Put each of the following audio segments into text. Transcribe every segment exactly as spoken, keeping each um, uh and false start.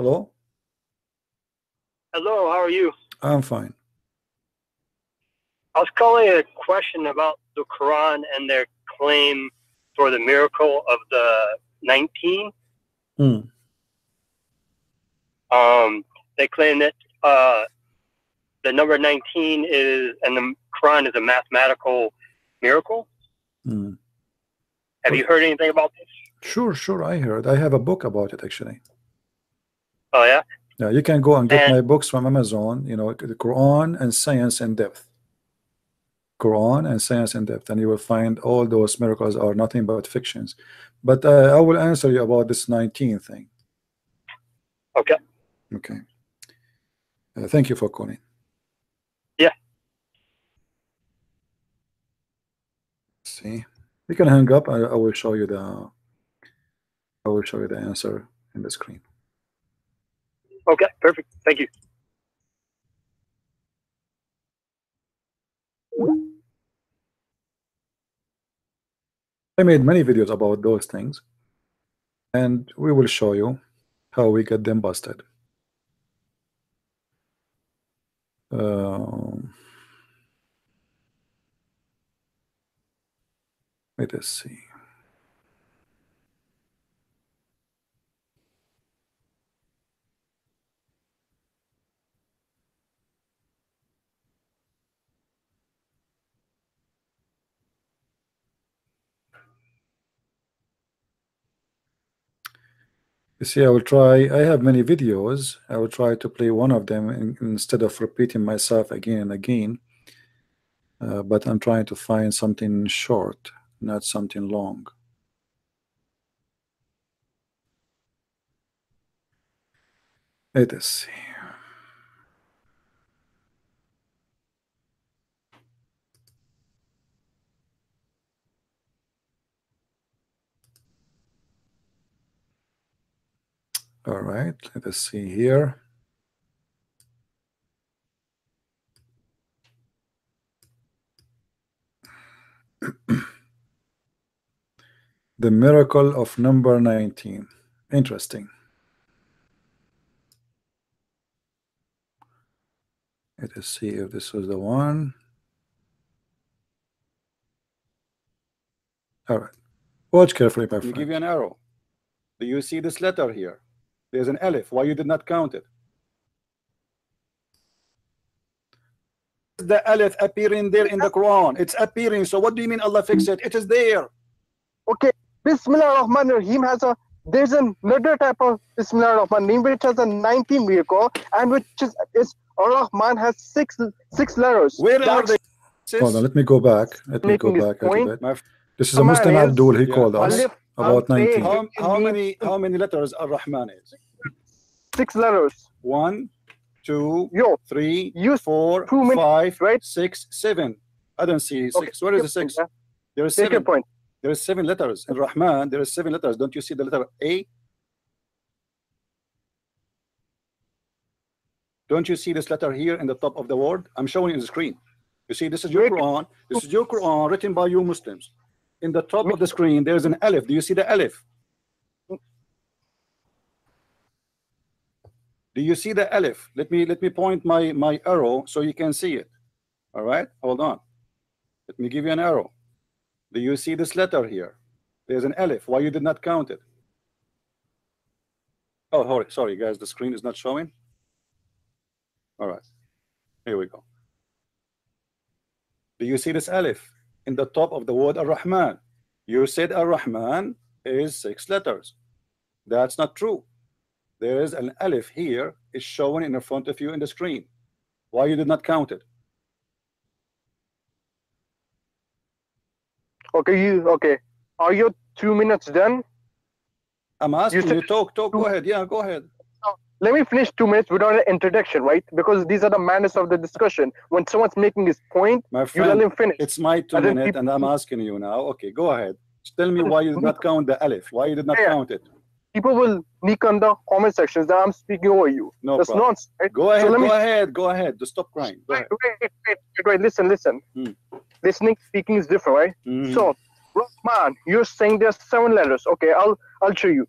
Hello? Hello, how are you? I'm fine. I was calling a question about the Quran and their claim for the miracle of the nineteen. Mm. Um, they claim that uh, the number nineteen is, and the Quran is a mathematical miracle. Mm. Have you heard anything about this? Sure, sure, I heard. I have a book about it, actually. Oh, yeah? Yeah, you can go and get and, my books from Amazon, you know, the Quran and Science in Depth. Quran and Science in Depth, and you will find all those miracles are nothing but fictions. But uh, I will answer you about this nineteen thing. Okay. Okay. Uh, thank you for calling. Yeah. See, you can hang up. I, I will show you the. I will show you the answer in the screen. Okay. Perfect. Thank you. I made many videos about those things, and we will show you how we get them busted. Uh, let us see. You see, I will try. I have many videos. I will try to play one of them in, instead of repeating myself again and again. Uh, but I'm trying to find something short, not something long. Let us see. All right, let us see here. The miracle of number nineteen. Interesting. Let us see if this was the one. All right. Watch carefully, my friend. Give you an arrow. Do you see this letter here? There's an alif. Why you did not count it? The alif appearing there in the Quran. It's appearing. So what do you mean Allah fixed it? It is there. Okay. Bismillah Rahman Rahim has a there's another type of Bismillah Rahman Rahim which has a nineteen miracle and which is, is Ar-Rahman has six six letters. Where That's, are they? Hold on, let me go back. Let me go back a little bit. This is a Muslim Abdul. He yeah. called us. About nineteen. How, how many how many letters are Rahman is? Six letters. One, two, Yo, three, you, four, two minutes, five, right? six, seven. I don't see okay. six. Where is the six? Yeah. There is Take seven. Your point. There is seven letters. In Rahman, there is seven letters. Don't you see the letter A? Don't you see this letter here in the top of the word? I'm showing in the screen. You see, this is your Quran. This is your Quran written by you Muslims. In the top of the screen, there's an alif. Do you see the alif? Do you see the alif? Let me let me point my my arrow so you can see it. All right, hold on. Let me give you an arrow. Do you see this letter here? There's an alif. Why you did not count it? Oh, sorry, guys, the screen is not showing. All right, here we go. Do you see this alif? In the top of the word Ar-Rahman. You said Ar-Rahman is six letters. That's not true. There is an alif here. It's shown in front of you in the screen. Why you did not count it? Okay, you okay. Are your two minutes done? I'm asking you, you talk, talk, go ahead. Yeah, go ahead. Let me finish two minutes without an introduction, right? Because these are the manners of the discussion. When someone's making his point, my friend, you let him finish. It's my two minutes, and I'm asking you now. Okay, go ahead. Tell me why you did not count the alif. Why you did not yeah. count it? People will leak on the comment sections that I'm speaking over you. No That's problem. Nonsense, right? Go ahead, so go ahead, go ahead. Just stop crying. Go wait, wait, wait, wait, listen, listen. Hmm. Listening, speaking is different, right? Mm-hmm. So, Rahman, you're saying there's seven letters. Okay, I'll, I'll show you.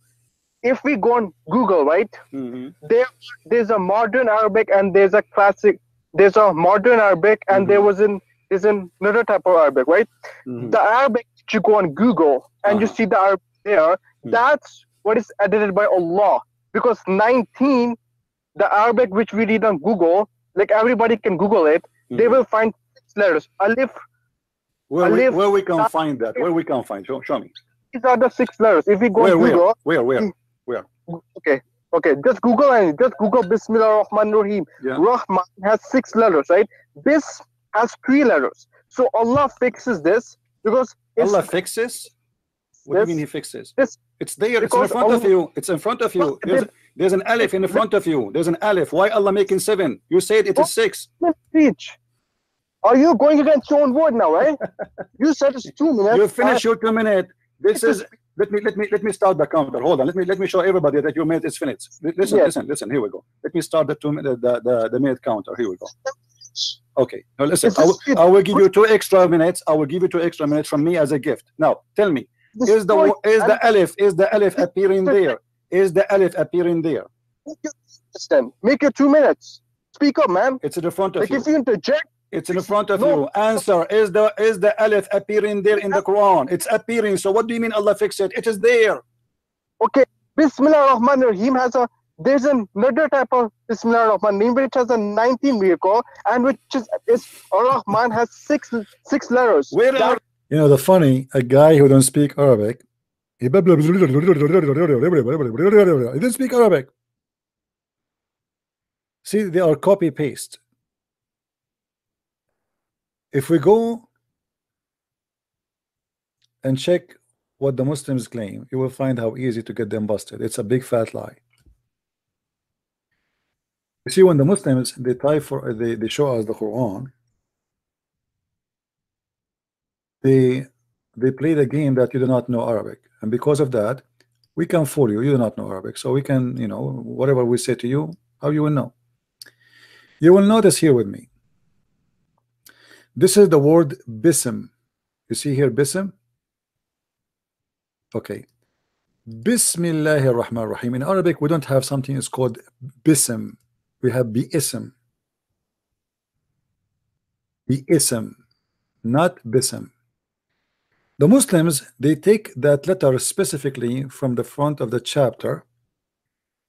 if we go on Google, right, mm-hmm. there there's a modern Arabic and there's a classic, there's a modern Arabic and mm-hmm. there was an, there's another type of Arabic, right? Mm-hmm. The Arabic that you go on Google and uh-huh. you see the Arabic there, mm-hmm. that's what is edited by Allah. Because nineteen, the Arabic which we read on Google, like everybody can Google it, mm-hmm. they will find six letters. Alif. Where, Alif, we, where we can Alif, find that? Where we can find? Show, show me. These are the six letters. If we go where, Google, where, where, where, where? Okay, okay. Just Google and just Google Bismillah Rahman Rahim. Yeah. Rahman has six letters, right? This has three letters. So Allah fixes this because Allah fixes. What this, do you mean He fixes? This, it's there. It's in front Allah, of you. It's in front of you. There's, there's an alif in the front of you. There's an alif. Why Allah making seven? You said it is six. Let's teach. Are you going against your own word now, right? You said it's two minutes. You finish your two minutes. This is let me let me let me start the counter. Hold on. Let me let me show everybody that your minute is finished. Listen, yes. listen, listen. Here we go. Let me start the two the the, the minute counter. Here we go. Okay. Now listen. I will, I will give you two extra minutes. I will give you two extra minutes from me as a gift. Now tell me, this is the is the alif is the alif appearing there? Is the alif appearing there? Make your two minutes. Speak up, man. It's in the front of like you. If you interject. It's in the front of no. you. Answer, is the is the alif appearing there in the Quran? It's appearing. So what do you mean Allah fixed it? It is there. Okay. Bismillah Rahman Rahim has a, there's another type of Bismillah Rahman Rahim which has a nineteen vehicle and which is, is Ar-Rahman has six six letters. Where are, you know the funny, a guy who don't speak Arabic, he didn't speak Arabic. See, they are copy paste. If we go and check what the Muslims claim, you will find how easy to get them busted. It's a big fat lie. You see, when the Muslims they try for they, they show us the Quran, they they play the game that you do not know Arabic, and because of that, we can fool you. You do not know Arabic, so we can, you know, whatever we say to you, how you will know. You will notice here with me. This is the word bism. You see here bism. Okay, Bismillahir Rahmanir Rahim. In Arabic we don't have something is called bism. We have bi-ism. Bi-ism, not bism. The Muslims they take that letter specifically from the front of the chapter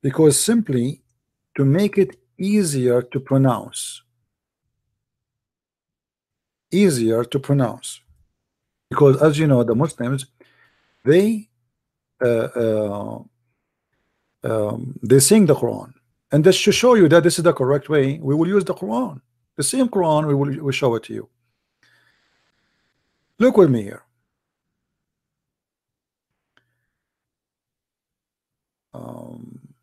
because simply to make it easier to pronounce. Easier to pronounce, because as you know the Muslims they uh, uh, um, they sing the Quran, and this should show you that this is the correct way. We will use the Quran, the same Quran we will we show it to you. Look with me here. um,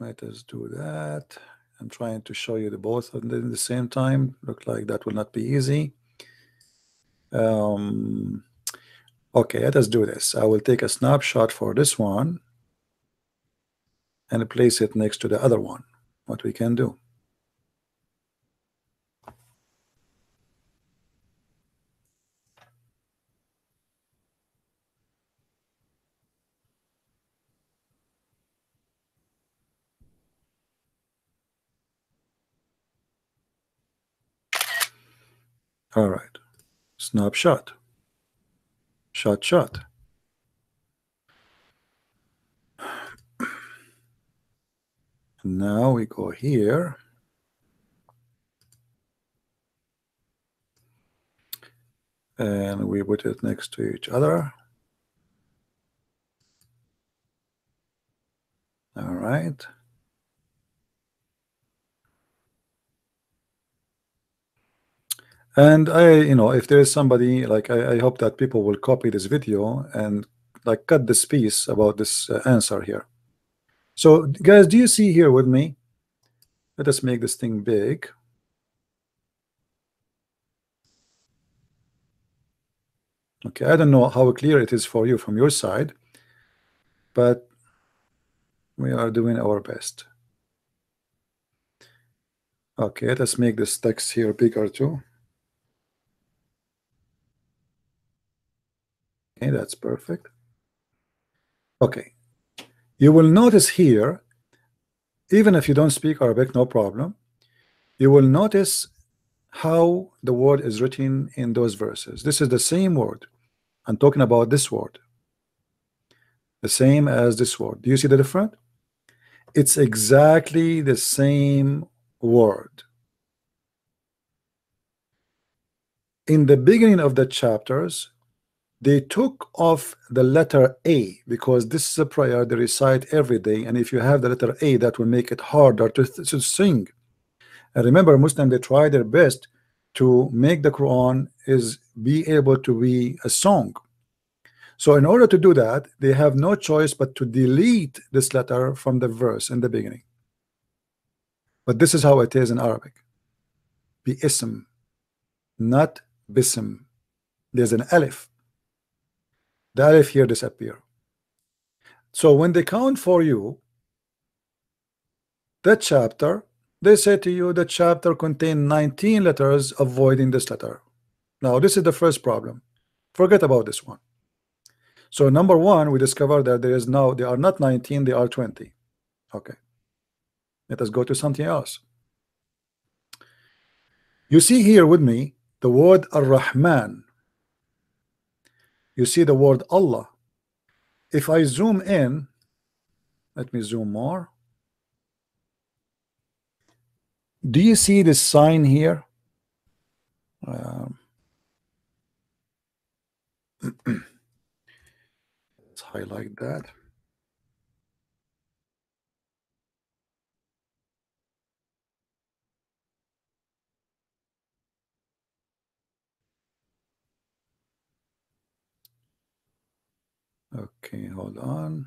Let us do that. I'm trying to show you the both of them at the same time. Look like that will not be easy. Um, okay, let us do this. I will take a snapshot for this one and place it next to the other one. What we can do. All right, snapshot, shot, shot. And now we go here. And we put it next to each other. All right. And I, you know, if there is somebody like I, I hope that people will copy this video and like cut this piece about this uh, answer here. So guys, do you see here with me? Let us make this thing big. Okay, I don't know how clear it is for you from your side, but we are doing our best. Okay, let us make this text here bigger too. Okay, that's perfect. Okay, you will notice here, even if you don't speak Arabic, no problem, you will notice how the word is written in those verses. This is the same word. I'm talking about this word, the same as this word. Do you see the difference? It's exactly the same word. In the beginning of the chapters, they took off the letter A, because this is a prayer they recite every day, and if you have the letter A, that will make it harder to, to sing. And remember, Muslims, they try their best to make the Quran is be able to be a song. So in order to do that, they have no choice but to delete this letter from the verse in the beginning. But this is how it is in Arabic. Bi-ism, not bism. There's an alif. The alif here disappear. So when they count for you that chapter, they say to you the chapter contains nineteen letters, avoiding this letter. Now this is the first problem. Forget about this one. So number one, we discovered that there is now they are not nineteen, they are twenty. Okay, let us go to something else. You see here with me the word Ar-Rahman. You see the word Allah. If I zoom in, let me zoom more. Do you see this sign here? Um, let's highlight that. Okay, hold on.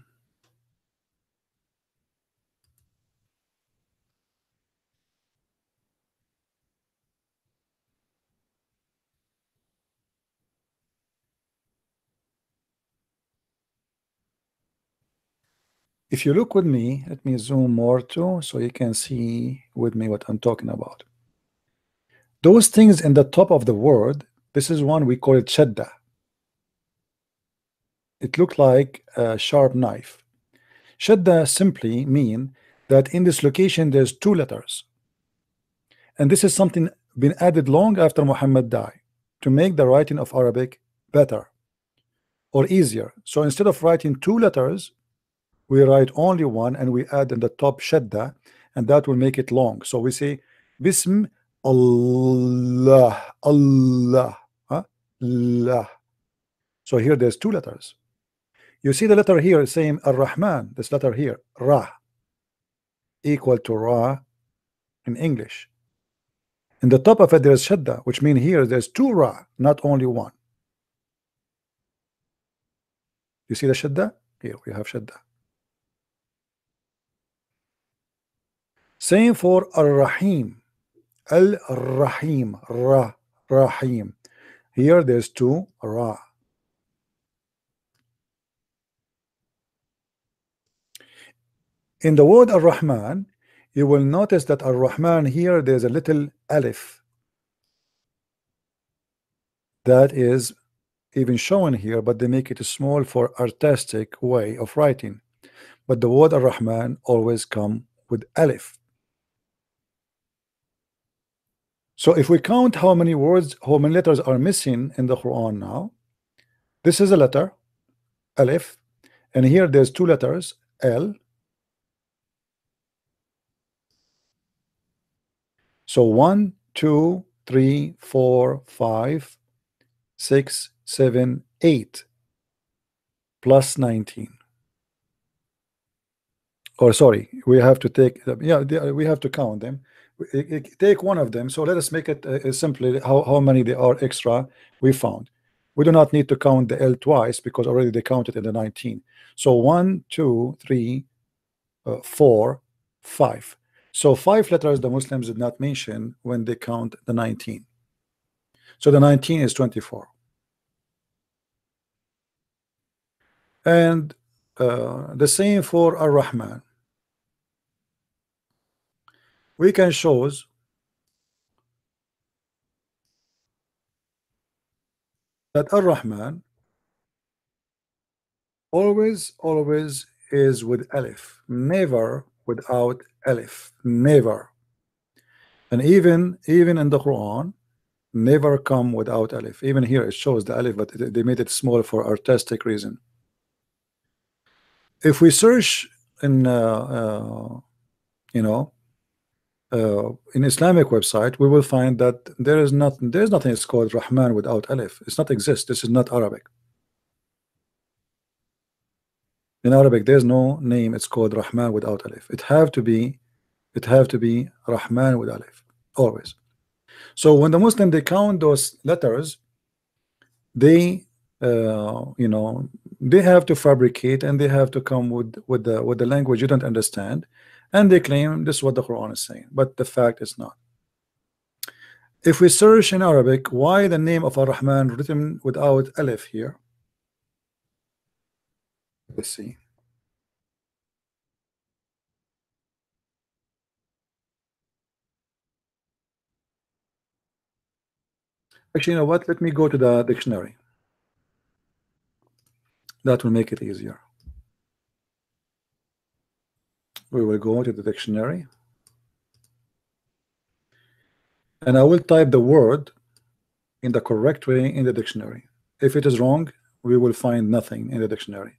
If you look with me, let me zoom more too, so you can see with me what I'm talking about. Those things in the top of the word, this is one we call it shadda. It looked like a sharp knife. Shadda simply mean that in this location there's two letters. And this is something been added long after Muhammad died to make the writing of Arabic better or easier. So instead of writing two letters, we write only one, and we add in the top shadda, and that will make it long. So we say Bism Allah, Allah, huh? Allah. So here there's two letters. You see the letter here saying Ar-Rahman, this letter here, Ra, equal to Ra in English. In the top of it there's shadda, which means here there's two Ra, not only one. You see the shadda? Here we have shadda. Same for Ar-Rahim, Al-Rahim, Ra, Rahim. Here there's two Ra. In the word Ar-Rahman, you will notice that Ar-Rahman here there's a little alif. That is even shown here, but they make it small for artistic way of writing. But the word Ar-Rahman always come with alif. So if we count how many words, how many letters are missing in the Quran now, this is a letter, alif, and here there's two letters, L. So one, two, three, four, five, six, seven, eight, plus nineteen. Or sorry, we have to take, yeah, we have to count them. Take one of them. So let us make it uh, simply how, how many they are extra we found. We do not need to count the L twice because already they counted in the nineteen. So one, two, three, uh, four, five. So five letters the Muslims did not mention when they count the nineteen. So the nineteen is twenty-four. And uh, the same for Ar-Rahman. We can choose that Ar-Rahman Always, always is with alif. Never without alif. Never. And even even in the Quran, never come without alif. Even here it shows the alif, but they made it small for artistic reason. If we search in uh, uh, you know uh, in Islamic website, we will find that there is not there's nothing is called Rahman without alif. It's not exist. This is not Arabic. In Arabic, there's no name. It's called Rahman without alif. It have to be, it have to be Rahman with alif always. So when the Muslim they count those letters, they uh, you know. They have to fabricate and they have to come with with the with the language you don't understand, and they claim this is what the Quran is saying, but the fact is not. If we search in Arabic, why the name of Ar-Rahman written without alif here? Let's see. Actually, you know what? Let me go to the dictionary. That will make it easier. We will go to the dictionary and I will type the word in the correct way in the dictionary. If it is wrong, we will find nothing in the dictionary.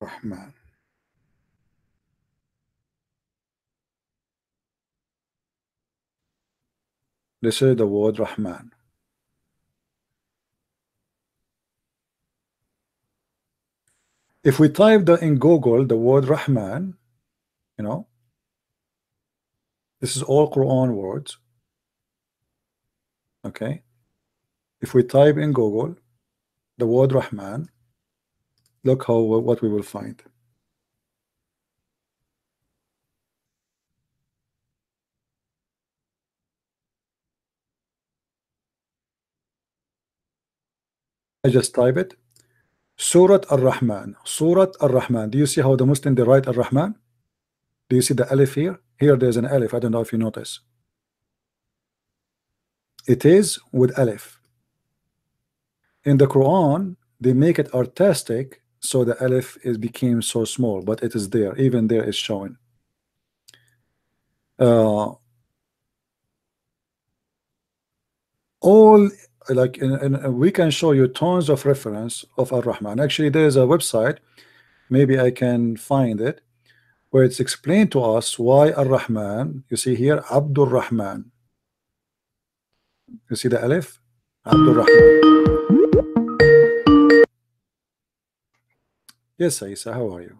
Rahman. They say the word Rahman. If we type the in Google the word Rahman, you know, this is all Quran words. Okay. If we type in Google the word Rahman, look how what we will find. I just type it. Surat Ar-Rahman. Surat Ar-Rahman. Do you see how the Muslim they write Ar-Rahman? Do you see the alif here? Here there's an alif. I don't know if you notice. It is with alif. In the Quran, they make it artistic, so the alif is became so small, but it is there. Even there is showing. Uh, all. Like in, in, we can show you tons of reference of Ar-Rahman. Actually, there is a website, maybe I can find it, where it's explained to us why Ar-Rahman. You see here, Abdur Rahman. You see the alif, Abdur Rahman. Yes, Isa, how are you?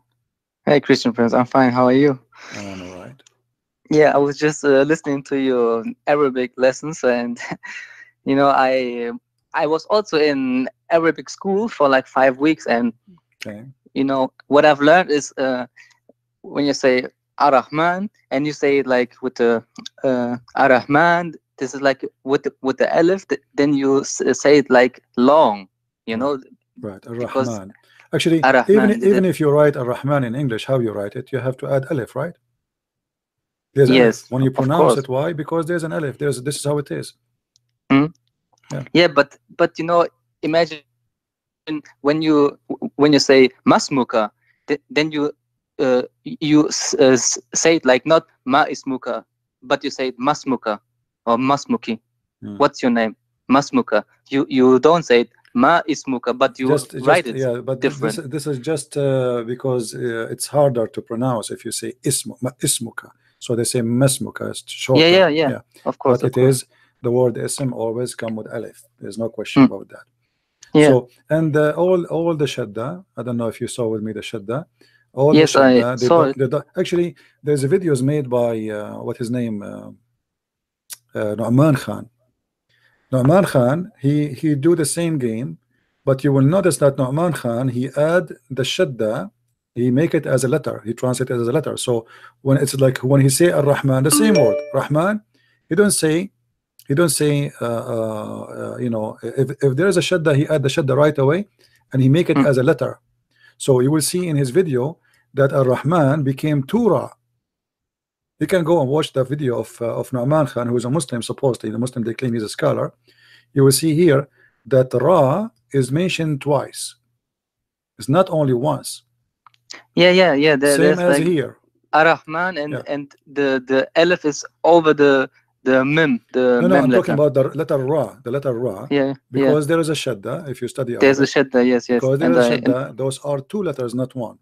Hey, Christian friends, I'm fine. How are you? I'm all right. Yeah, I was just uh, listening to your Arabic lessons and. You know, I I was also in Arabic school for like five weeks, and okay. You know what I've learned is uh, when you say Ar-Rahman and you say it like with the uh, Ar-Rahman, this is like with the, with the alif. Then you say it like long, you know. Right, Ar-Rahman. Actually, Ar-Rahman, even even if you write Ar-Rahman in English, how you write it, you have to add alif, right? There's yes. Alif. When you pronounce it, why? Because there's an alif. There's this is how it is. Mm? Yeah. yeah, but but you know, imagine when you when you say masmuka, th then you uh, you uh, say it like not ma ismuka, but you say it masmuka or masmuki. Mm. What's your name? Masmuka. You you don't say it ma ismuka, but you just, write just, it yeah, but different. This, this is just uh, because uh, it's harder to pronounce if you say ismu ma ismuka. So they say masmuka. It's shorter. Yeah, yeah, yeah, yeah. Of course, but of it course. is. The word ism always come with alif. There's no question mm. about that. Yeah. So and uh, all all the shadda. I don't know if you saw with me the shadda. All yes, the shadda, I they saw it. They, actually, there's a videos made by uh, what his name uh, uh, Nu'man Khan. Nu'man Khan. He he do the same game, but you will notice that Nu'man Khan he add the shadda. He make it as a letter. He translate it as a letter. So when it's like when he say Ar-Rahman, the same word Rahman, he don't say. He don't say, uh, uh, you know, if, if there is a shadda, he add the shadda right away, and he make it mm. as a letter. So you will see in his video that Ar-Rahman became Tura. You can go and watch the video of uh, of Nu'man Khan, who is a Muslim, supposedly the Muslim they claim he's a scholar. You will see here that Ra is mentioned twice. It's not only once. Yeah, yeah, yeah. The, Same as like here. Ar-Rahman and yeah. and the the Alif is over the the Mim. The no, no, mim I'm letter. talking about the letter Ra, the letter Ra. Yeah. Because yeah. there is a Shadda. If you study, there's Arabic, a Shadda. Yes, yes. Because there and is a Shadda. I, those are two letters, not one.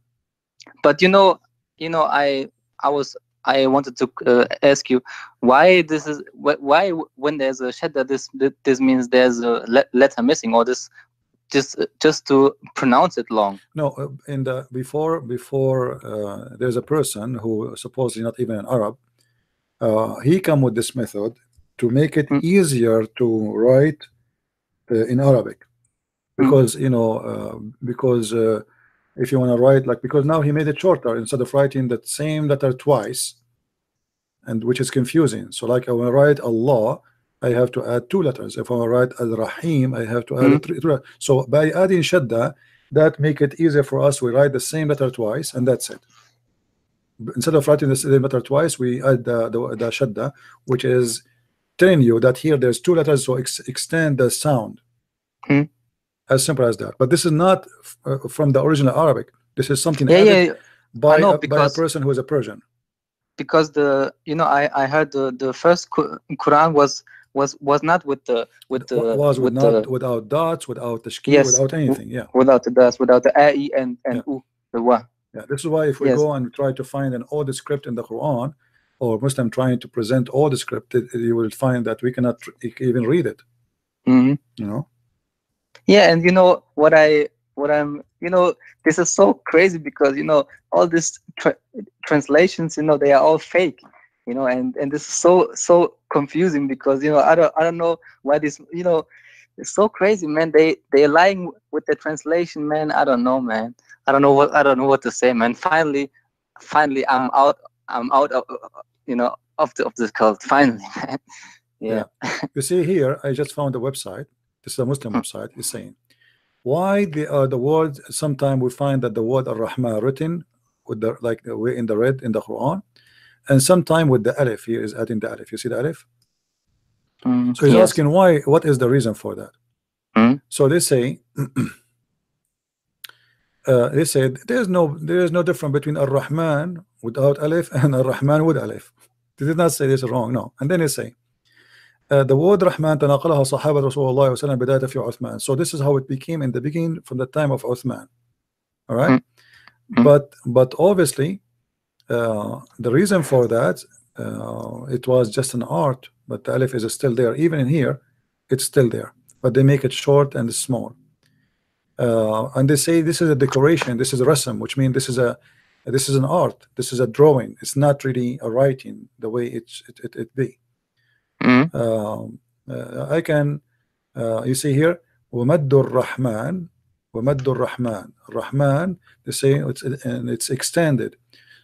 But you know, you know, I I was. I wanted to uh, ask you why this is why when there's a shadda this this means there's a letter missing, or this just just to pronounce it long. No, in the before before uh, there's a person who supposedly not even an Arab. Uh, he come with this method to make it mm. easier to write uh, in Arabic, because mm. you know uh, because. Uh, If you want to write like because now he made it shorter instead of writing that same letter twice, and which is confusing. So like I want to write Allah, I have to add two letters. If I want to write Al-Rahim, I have to add mm-hmm. three. So by adding Shadda, that make it easier for us. We write the same letter twice, and that's it. Instead of writing the same letter twice, we add the, the, the Shadda, which is telling you that here there's two letters, so ex extend the sound. Mm-hmm. As simple as that. But this is not uh, from the original Arabic. This is something yeah, added yeah, yeah. By, know, a, by a person who is a Persian. Because the you know I I heard the the first Quran was was was not with the with the was with not, the, without dots, without tashkil, yes, without anything. Yeah. Without the dots, without the ai and and yeah. u, the wa. Yeah. This is why if we yes. go and try to find an old script in the Quran, or Muslim trying to present old script, it, you will find that we cannot even read it. Mm-hmm. You know. Yeah, and you know what I what I'm you know this is so crazy because you know all these tra translations you know they are all fake, you know, and and this is so so confusing because you know I don't I don't know why this you know it's so crazy, man. They they're lying with the translation, man. I don't know, man. I don't know what I don't know what to say, man. Finally, finally, I'm out. I'm out of you know of the of this cult. Finally, man. Yeah. yeah. You see here, I just found a website. This is a Muslim website. It's saying why the uh, the word. Sometimes we find that the word Ar-Rahman written with the like way in the red in the Quran, and sometimes with the Alif. Here is adding the Alif. You see the Alif. Mm, so he's yes. asking why. What is the reason for that? Mm. So they say uh, they said there is no there is no difference between Ar-Rahman without Alif and Ar-Rahman with Alif. They did not say this wrong. No, and then they say. Uh, the word Rahman تناقلها صحابة رسول الله صلى الله عليه وسلم بداية في Uthman. So this is how it became in the beginning from the time of Uthman. All right, mm-hmm. but but obviously uh, the reason for that uh, it was just an art. But the Alif is still there, even in here, it's still there. But they make it short and small. Uh, and they say this is a decoration. This is a rasm, which means this is a this is an art. This is a drawing. It's not really a writing the way it it it, it be. Mm-hmm. uh, uh, I can uh, you see here وَمَدُّ الرَّحْمَن وَمَدُّ الرَّحْمَن Rahman they say it's, and it's extended.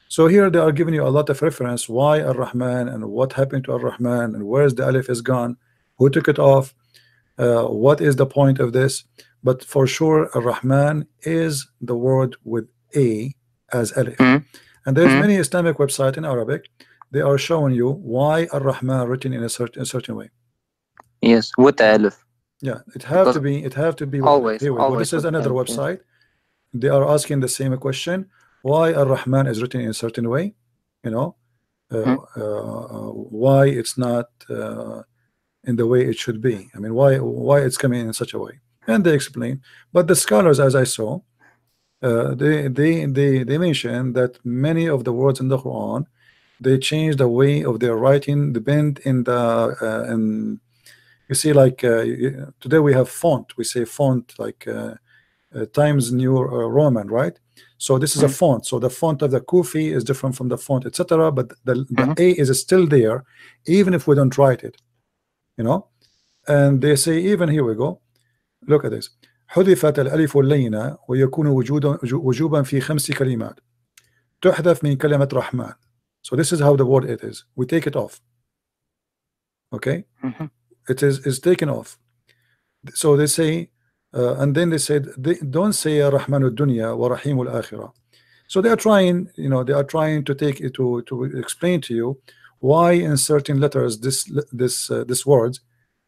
So here they are giving you a lot of reference why Ar-Rahman and what happened to Ar-Rahman and where's the Alif is gone, who took it off, uh, what is the point of this. But for sure Ar-Rahman is the word with A as Alif. Mm-hmm. And there's mm-hmm. many Islamic websites in Arabic. They are showing you why Ar-Rahman written in a certain a certain way. Yes, with the alif. Yeah, it have because to be. It have to be always. With, always well, this is another alif. Website. They are asking the same question: why Ar-Rahman is written in a certain way? You know, uh, hmm. uh, why it's not uh, in the way it should be. I mean, why why it's coming in such a way? And they explain. But the scholars, as I saw, uh, they they they they mentioned that many of the words in the Quran. They change the way of their writing. The bend in the uh, and you see like uh, today we have font. We say font like uh, uh, Times New Roman, right? So this is mm-hmm. a font. So the font of the Kufi is different from the font, et cetera. But the, the mm-hmm. A is still there, even if we don't write it, you know. And they say even here we go. Look at this. حذفت الألف اللينة ويكون وجودا وجوبا في خمس كلمات تحذف من كلمة رحمن. So this is how the word it is. We take it off. Okay, mm-hmm. it is is taken off. So they say, uh, and then they said, they don't say Rahmanu Dunya wa Rahimul Akhirah. So they are trying, you know, they are trying to take it to to explain to you why in certain letters this this uh, this words,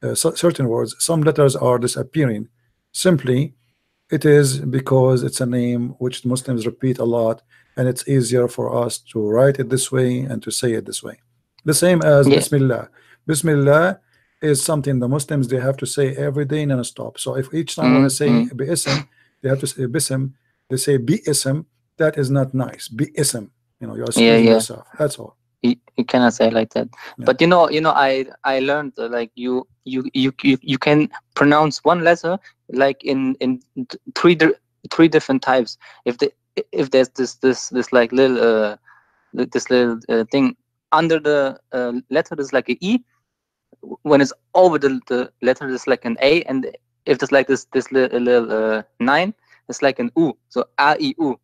uh, certain words, some letters are disappearing. Simply, it is because it's a name which Muslims repeat a lot, and it's easier for us to write it this way and to say it this way. The same as yeah. Bismillah. Bismillah is something the Muslims they have to say every day non-stop. So if each time mm-hmm. when I say Bism, they have to say Bism. They say Bism. That is not nice. Bism. You know, you are saying yeah, yeah. yourself. That's all. You, you cannot say like that. Yeah. But you know, you know, I I learned uh, like you you you you you can pronounce one letter like in in three three different types. If the if there's this this this like little uh, this little uh, thing under the uh, letter is like an E. When it's over the, the letter is like an A, and if there's like this this little, little uh, nine, it's like an U. So A I U.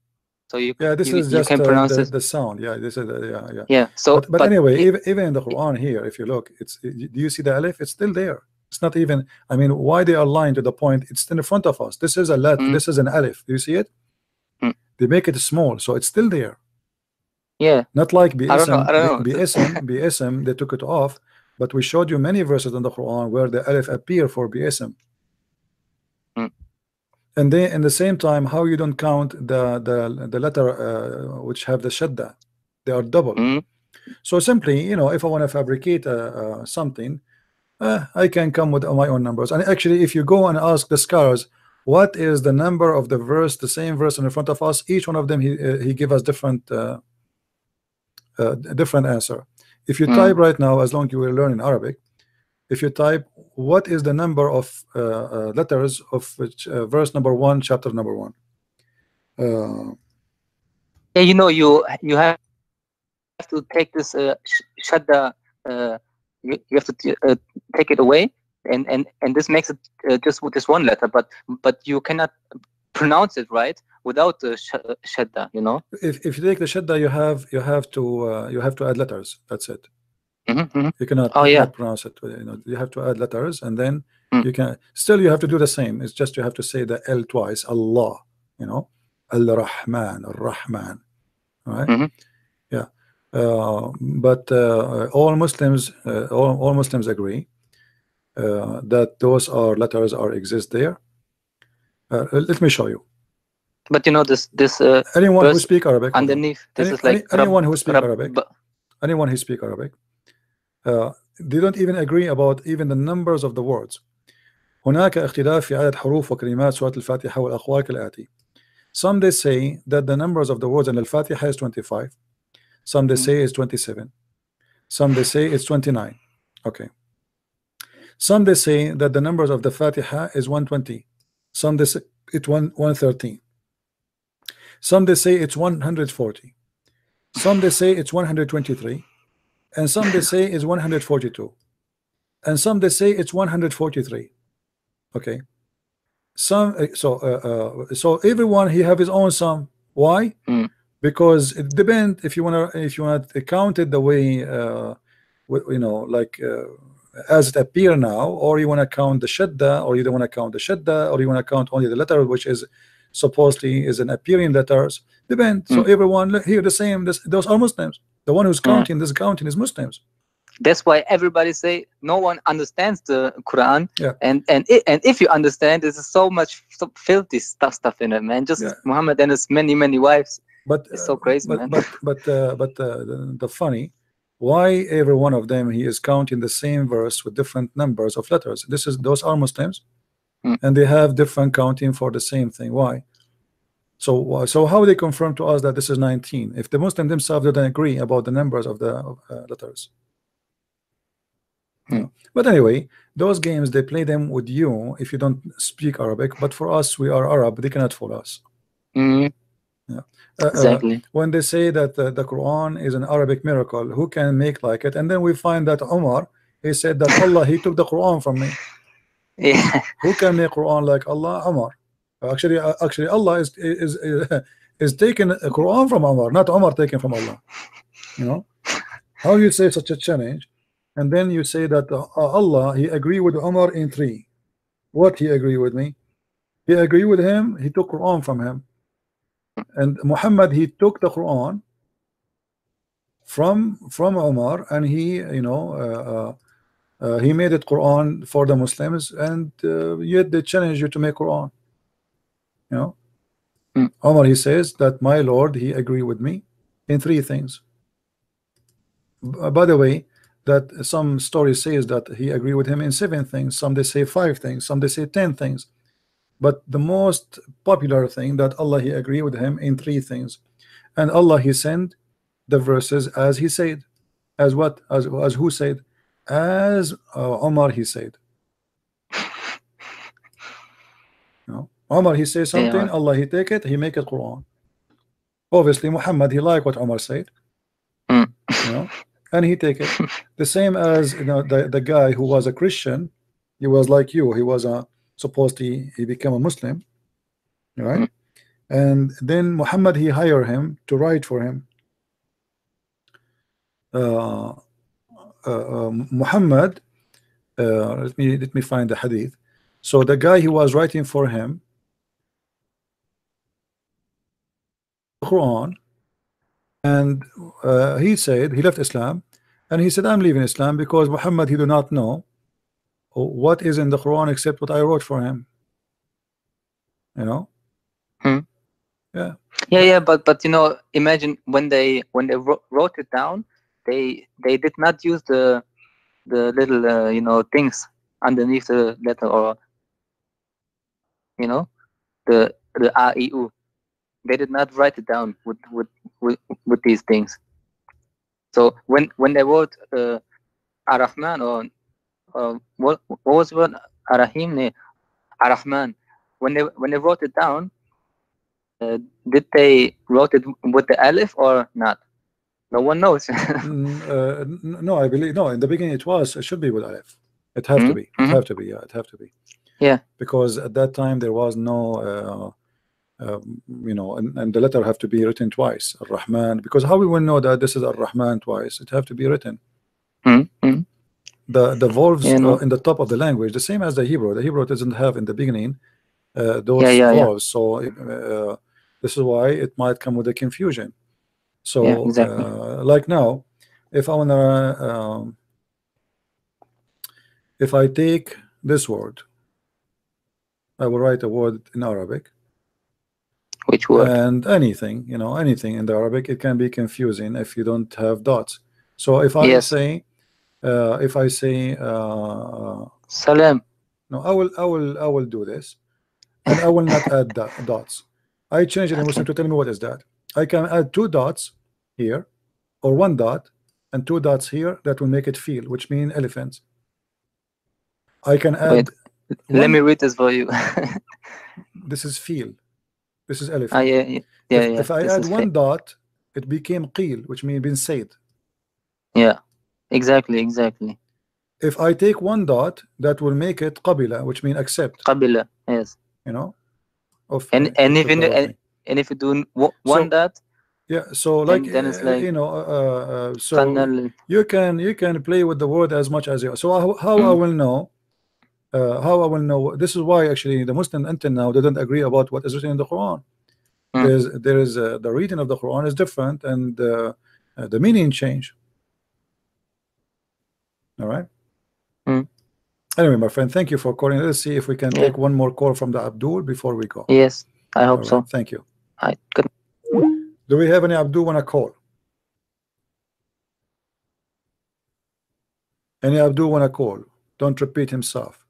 So you yeah, this you, is you just can uh, pronounce the, the sound. Yeah, this is uh, yeah yeah. Yeah. So but, but, but anyway, it, even, even in the Quran here, if you look, it's it, do you see the alif? It's still there. It's not even. I mean, why they are lying to the point? It's in front of us. This is a let. Mm. This is an alif. Do you see it? Mm. They make it small, so it's still there. Yeah. Not like B S M. B S M. B S M. They took it off. But we showed you many verses in the Quran where the alif appear for B S M. Mm. And then, in the same time, how you don't count the the the letter uh, which have the shadda? They are double. Mm. So simply, you know, if I want to fabricate uh, uh, something, uh, I can come with my own numbers. And actually, if you go and ask the scholars, what is the number of the verse? The same verse in front of us. Each one of them, he uh, he give us different uh, uh, different answer. If you mm. type right now, as long as you will learn in Arabic, if you type what is the number of uh, uh, letters of which uh, verse number one, chapter number one. Uh, yeah, you know, you you have to take this uh, shadda. Uh, you, you have to uh, take it away, and and and this makes it uh, just with this one letter. But but you cannot pronounce it right without the uh, shadda, you know. If if you take the shadda, you have you have to uh, you have to add letters. That's it. Mm-hmm, mm-hmm. You cannot oh, yeah. pronounce it. You know, you have to add letters, and then mm. you can. Still, you have to do the same. It's just you have to say the L twice. Allah, you know, Al-Rahman, Al-Rahman, right? Mm-hmm. Yeah. Uh, but uh, all Muslims, uh, all all Muslims agree uh, that those are letters are exist there. Uh, let me show you. But you know this this uh, anyone who speak Arabic underneath this any, is like any, anyone who speak Arabic, anyone who speak Arabic, uh, they don't even agree about even the numbers of the words. هناك اختلاف في عدد حروف وكلمات سورة الفاتحة والأخوال كالآتي. Some they say that the numbers of the words in Al-Fatiha is twenty-five. Some they say it's twenty-seven. Some they say it's twenty-nine. Okay. Some they say that the numbers of the Fatiha is one hundred twenty. Some they say it's one hundred thirteen. Some they say it's one hundred forty, some they say it's one hundred twenty-three, and some they say it's one hundred forty-two, and some they say it's one hundred forty-three. Okay, some so uh, uh, so everyone he have his own sum. Why? Mm. Because it depends if you wanna if you wanna count it the way uh, you know like uh, as it appear now, or you wanna count the shadda, or you don't wanna count the shadda, or you wanna count only the letter which is supposedly is an appearing letters. Depend. Mm. So everyone here the same. This, those are Muslims. The one who's counting, yeah. this counting is Muslims. That's why everybody say no one understands the Quran. Yeah. And and it, and if you understand, there's so much so filthy stuff stuff in it, man. Just yeah. Muhammad and his many many wives. But it's so crazy, uh, but, man. But but uh, but uh, the, the funny, why every one of them he is counting the same verse with different numbers of letters. This is those are Muslims. Mm. And they have different counting for the same thing. Why? So so how they confirm to us that this is nineteen if the Muslim themselves don't agree about the numbers of the uh, letters? Mm. Yeah. But anyway, those games they play them with you if you don't speak Arabic. But for us, we are Arab. They cannot fool us. Mm. Yeah. Uh, exactly. Uh, when they say that uh, the Quran is an Arabic miracle, who can make like it? And then we find that Omar he said that Allah he took the Quran from me. Yeah. Who can make Quran like Allah? Omar. Actually, actually, Allah is is is, is taking a Quran from Omar, not Omar taken from Allah. You know, how you say such a challenge, and then you say that uh, Allah he agree with Omar in three. What he agree with me? He agree with him. He took Quran from him. And Muhammad, he took the Quran from from Umar, and he, you know, uh, uh, uh, he made it Quran for the Muslims, and uh, yet they challenge you to make Quran. You know, mm. Umar, he says that my Lord, he agree with me in three things. B by the way, that some story says that he agree with him in seven things. Some they say five things. Some they say ten things. But the most popular thing that Allah he agreed with him in three things, and Allah he sent the verses as he said, as what as as who said, as uh, Umar he said. No, Umar he says something, yeah. Allah he take it, he make it Quran. Obviously, Muhammad he like what Umar said, mm. you know, and he take it the same as you know the the guy who was a Christian, he was like you, he was a. Supposedly he became a Muslim, right? Mm-hmm. And then Muhammad he hired him to write for him. Uh, uh, uh, Muhammad, uh, let me let me find the hadith. So the guy he was writing for him, Quran, and uh, he said he left Islam, and he said I'm leaving Islam because Muhammad he do not know what is in the Quran except what I wrote for him, you know. hmm. yeah yeah yeah but but you know, imagine when they when they wrote it down, they they did not use the the little uh, you know things underneath the letter, or you know the the R E U. They did not write it down with with with, with these things. So when when they wrote uh, Ar-Rahman, or Uh, what, what was one Arahim, Arahman? When they when they wrote it down, uh, did they wrote it with the alif or not? No one knows. mm, uh, no, I believe no. In the beginning, it was it should be with alif. It have mm-hmm. to be. It mm-hmm. have to be. Yeah, it have to be. Yeah. Because at that time there was no, uh, uh, you know, and, and the letter have to be written twice. Ar-Rahman. Because how we will know that this is Ar-Rahman twice? It have to be written. Mm-hmm. The the vowels yeah, no. in the top of the language, the same as the Hebrew. The Hebrew doesn't have in the beginning uh, those yeah, yeah, vowels, yeah. so uh, this is why it might come with a confusion. So, yeah, exactly. uh, like now, if I wanna, um, if I take this word, I will write a word in Arabic. Which word? And anything, you know, anything in the Arabic, it can be confusing if you don't have dots. So if I yes. say. Uh, if I say uh, salam, no, I will, I will, I will do this, and I will not add that, dots. I change it in Muslim to tell me what is that. I can add two dots here, or one dot and two dots here. That will make it feel, which means elephants. I can add. Wait, let one. me read this for you. This is feel. This is elephant. Ah, yeah, yeah, yeah, if, yeah. if I this add one fake. dot, it became qil, which means been said. Yeah. Exactly, exactly. If I take one dot, that will make it qabila, which means accept. Qabila, yes. You know, of and and if you, and, and if you do one so, dot, yeah. So like, then it's like you know, uh, uh, so canal. you can you can play with the word as much as you. So how, how mm. I will know? Uh, how I will know? This is why actually the Muslim until now they don't agree about what is written in the Quran. Mm. There is there is uh, the reading of the Quran is different, and uh, uh, the meaning change. All right. Mm. Anyway, my friend, thank you for calling. Let's see if we can yeah. take one more call from the Abdul before we go. Yes, I hope right. so. Thank you. I could. Do we have any Abdul wanna call? Any Abdul wanna call? Don't repeat himself.